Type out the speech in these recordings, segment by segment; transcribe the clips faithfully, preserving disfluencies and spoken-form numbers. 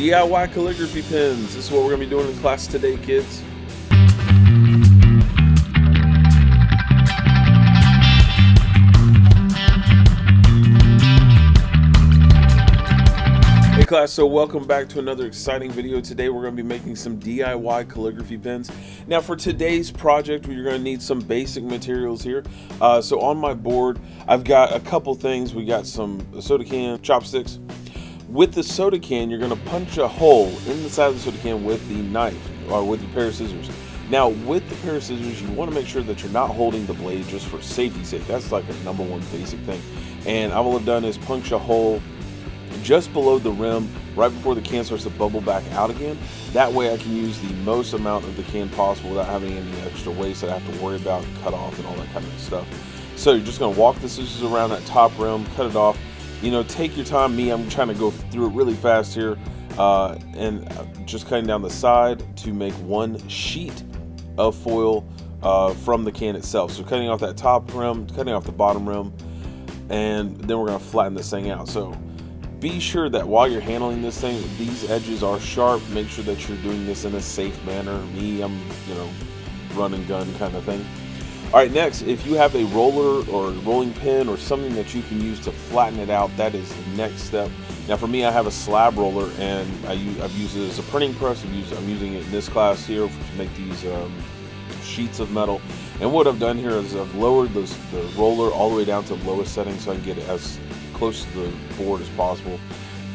D I Y calligraphy pens. This is what we're going to be doing in class today, kids. Hey class, so welcome back to another exciting video. Today we're going to be making some D I Y calligraphy pens. Now for today's project, we're going to need some basic materials here. Uh, so on my board, I've got a couple things. We got some soda can, chopsticks. With the soda can, you're going to punch a hole in the side of the soda can with the knife or with your pair of scissors. Now, with the pair of scissors, you want to make sure that you're not holding the blade just for safety's sake. That's like a number one basic thing. And all I've done is punch a hole just below the rim right before the can starts to bubble back out again. That way I can use the most amount of the can possible without having any extra waste that I have to worry about, cut off and all that kind of stuff. So you're just going to walk the scissors around that top rim, cut it off. You know, take your time. Me, I'm trying to go through it really fast here, uh, and just cutting down the side to make one sheet of foil uh, from the can itself. So cutting off that top rim, cutting off the bottom rim, and then we're gonna flatten this thing out. So be sure that while you're handling this thing, these edges are sharp. Make sure that you're doing this in a safe manner. Me, I'm, you know, run and gun kind of thing. All right, next, if you have a roller or rolling pin or something that you can use to flatten it out, that is the next step. Now, for me, I have a slab roller, and I use, I've used it as a printing press. I've used, I'm using it in this class here to make these um, sheets of metal. And what I've done here is I've lowered this, the roller all the way down to the lowest setting so I can get it as close to the board as possible.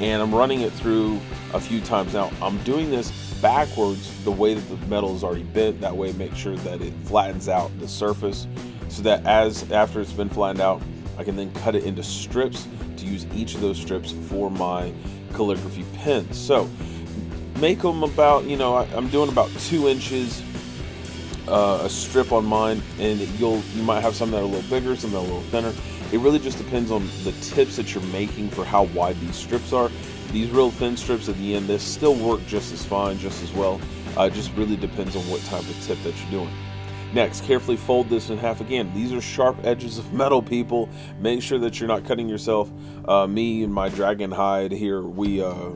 And I'm running it through a few times. Now, I'm doing this backwards the way that the metal is already bent. That way, make sure that it flattens out the surface so that as after it's been flattened out, I can then cut it into strips to use each of those strips for my calligraphy pens. So make them about, you know, I, I'm doing about two inches uh, a strip on mine, and you'll you might have some that are a little bigger, some that are a little thinner. It really just depends on the tips that you're making for how wide these strips are. These real thin strips at the end, they still work just as fine, just as well. Uh, it just really depends on what type of tip that you're doing. Next, carefully fold this in half again. These are sharp edges of metal, people. Make sure that you're not cutting yourself. Uh, me and my dragon hide here, we, uh,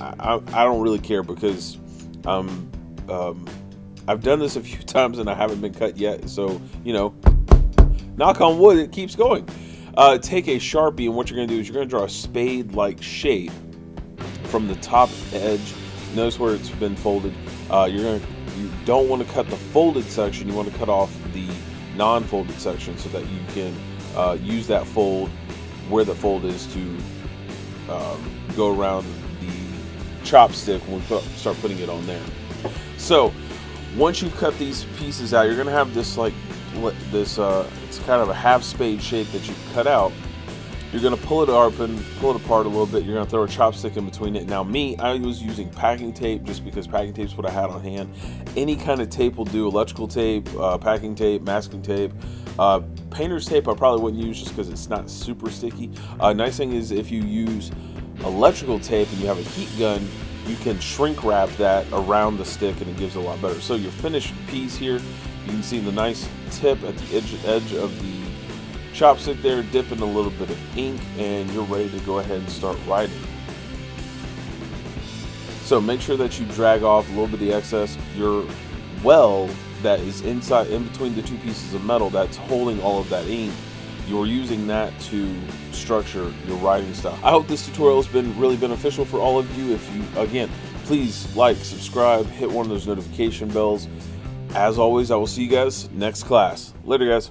I, I don't really care because um, um, I've done this a few times and I haven't been cut yet. So, you know, knock on wood, it keeps going. Uh, take a Sharpie, and what you're going to do is you're going to draw a spade-like shape from the top edge. Notice where it's been folded. Uh, you're going to, you don't want to cut the folded section. You want to cut off the non-folded section so that you can uh, use that fold where the fold is to um, go around the chopstick when we put, start putting it on there. So once you've cut these pieces out, you're going to have this like this uh, it's kind of a half spade shape that you've cut out. You're going to pull it up and pull it apart a little bit. You're going to throw a chopstick in between it. Now me, I was using packing tape just because packing tape's what I had on hand. Any kind of tape will do: electrical tape, uh, packing tape, masking tape, uh, painter's tape I probably wouldn't use just because it's not super sticky. Uh, nice thing is if you use electrical tape and you have a heat gun, you can shrink wrap that around the stick and it gives it a lot better. So your finished piece here, you can see the nice tip at the edge, edge of the chopstick there, dip in a little bit of ink, and you're ready to go ahead and start writing. So make sure that you drag off a little bit of the excess. Your well that is inside, in between the two pieces of metal that's holding all of that ink, you're using that to structure your writing style. I hope this tutorial has been really beneficial for all of you. If you, again, please like, subscribe, hit one of those notification bells. As always, I will see you guys next class. Later, guys.